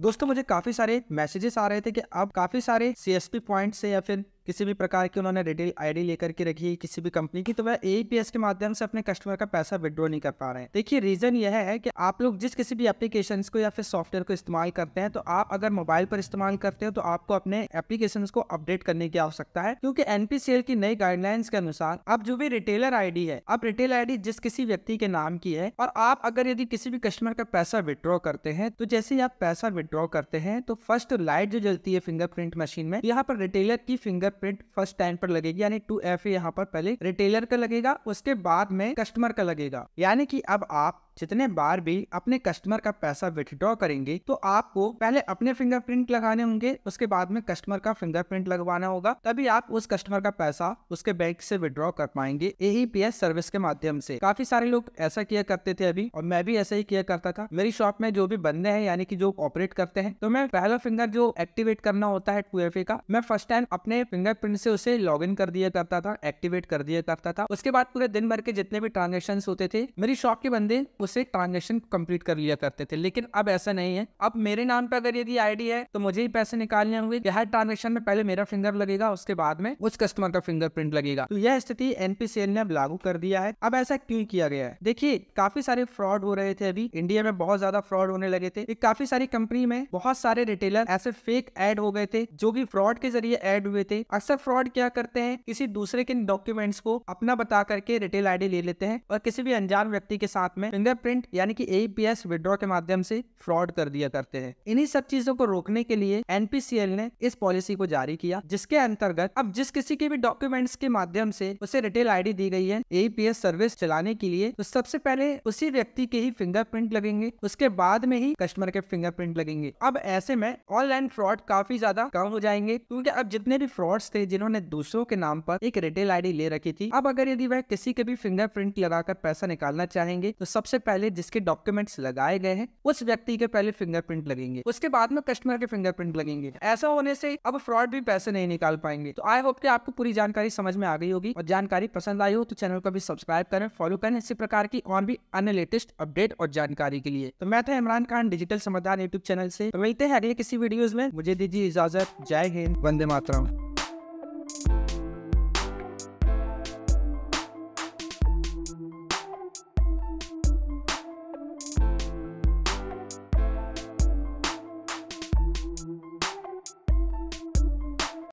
दोस्तों मुझे काफी सारे मैसेजेस आ रहे थे कि आप काफी सारे CSP पॉइंट से या फिर किसी भी प्रकार की उन्होंने रिटेल आईडी लेकर के रखी है किसी भी कंपनी की, तो वह AEPS के माध्यम से अपने कस्टमर का पैसा विड्रॉ नहीं कर पा रहे हैं। देखिए रीजन यह है कि आप लोग जिस किसी भी एप्लीकेशन को या फिर सॉफ्टवेयर को इस्तेमाल करते हैं, तो आप अगर मोबाइल पर इस्तेमाल करते हो तो आपको अपने एप्लीकेशन को अपडेट करने की आवश्यकता है, क्योंकि NPCL की नई गाइडलाइंस के अनुसार अब जो भी रिटेलर आईडी है, अब रिटेल आईडी जिस किसी व्यक्ति के नाम की है, और आप अगर यदि किसी भी कस्टमर का पैसा विड्रॉ करते हैं, तो जैसे ही आप पैसा विड्रॉ करते हैं तो फर्स्ट लाइट जो जलती है फिंगरप्रिंट मशीन में, यहाँ पर रिटेलर की फिंगरप्रिंट फर्स्ट टाइम पर लगेगी, यानी 2FA यहाँ पर पहले रिटेलर का लगेगा, उसके बाद में कस्टमर का लगेगा। यानी कि अब आप जितने बार भी अपने कस्टमर का पैसा विथड्रॉ करेंगे तो आपको पहले अपने फिंगरप्रिंट लगाने होंगे, उसके बाद में कस्टमर का फिंगरप्रिंट लगवाना होगा, तभी आप उस कस्टमर का पैसा उसके बैंक से विथड्रॉ कर पाएंगे AEPS सर्विस के माध्यम से। काफी सारे लोग ऐसा किया करते थे अभी, और मैं भी ऐसा ही किया करता था। मेरी शॉप में जो भी बंदे हैं यानी कि जो ऑपरेट करते हैं, तो मैं पहला फिंगर जो एक्टिवेट करना होता है 2FA का, मैं फर्स्ट टाइम अपने फिंगरप्रिंट से उसे लॉग इन कर दिया करता था, एक्टिवेट कर दिया करता था। उसके बाद पूरे दिन भर के जितने भी ट्रांजेक्शन होते थे, मेरी शॉप के बंदे से ट्रांजेक्शन कंप्लीट कर लिया करते थे। लेकिन अब ऐसा नहीं है, अब मेरे नाम पे अगर यदि आईडी है तो मुझे ही पैसे निकालने होंगे। हर ट्रांजेक्शन में पहले मेरा फिंगर लगेगा, उसके बाद में उस कस्टमर का फिंगरप्रिंट लगेगा। तो यह स्थिति NPCL ने अब लागू कर दिया है। अब ऐसा क्यों किया गया है? देखिए काफी सारे फ्रॉड हो रहे थे, अभी इंडिया में बहुत ज्यादा फ्रॉड होने लगे थे। काफी सारी कंपनी में बहुत सारे रिटेलर ऐसे फेक एड हो गए थे जो की फ्रॉड के जरिए एड हुए थे। अक्सर फ्रॉड क्या करते हैं, किसी दूसरे के डॉक्यूमेंट्स को अपना बता करके रिटेल आईडी ले लेते हैं और किसी भी अनजान व्यक्ति के साथ में फिंगरप्रिंट यानी कि AEPS विड्रॉ के माध्यम से फ्रॉड कर दिया करते हैं। इन्हीं सब चीजों को रोकने के लिए NPCL ने इस पॉलिसी को जारी किया, जिसके अंतर्गत अब जिस किसी के भी डॉक्यूमेंट्स के माध्यम से उसे रिटेल आईडी दी गई है AEPS सर्विस चलाने के लिए, तो सबसे पहले उसी व्यक्ति के ही फिंगरप्रिंट लगेंगे, उसके बाद में ही कस्टमर के फिंगरप्रिंट लगेंगे। अब ऐसे में ऑनलाइन फ्रॉड काफी ज्यादा कम हो जाएंगे, क्योंकि अब जितने भी फ्रॉड्स थे जिन्होंने दूसरों के नाम पर एक रिटेल आईडी ले रखी थी, अब अगर यदि वह किसी के भी फिंगरप्रिंट लगाकर पैसा निकालना चाहेंगे तो सबसे पहले जिसके डॉक्यूमेंट्स लगाए गए हैं उस व्यक्ति के पहले फिंगरप्रिंट लगेंगे, उसके बाद में कस्टमर के फिंगरप्रिंट लगेंगे। ऐसा होने से अब फ्रॉड भी पैसे नहीं निकाल पाएंगे। तो आई होप कि आपको पूरी जानकारी समझ में आ गई होगी, और जानकारी पसंद आई हो तो चैनल को भी सब्सक्राइब करें, फॉलो करें इसी प्रकार की और भी अन्य लेटेस्ट अपडेट और जानकारी के लिए। तो मैं था इमरान खान, डिजिटल समाधान YouTube चैनल से। तो मिलते हैं अगले किसी वीडियोज में, मुझे दीजिए इजाजत। जय हिंद, वंदे मातरम।